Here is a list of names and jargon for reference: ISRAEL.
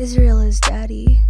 Israel is daddy.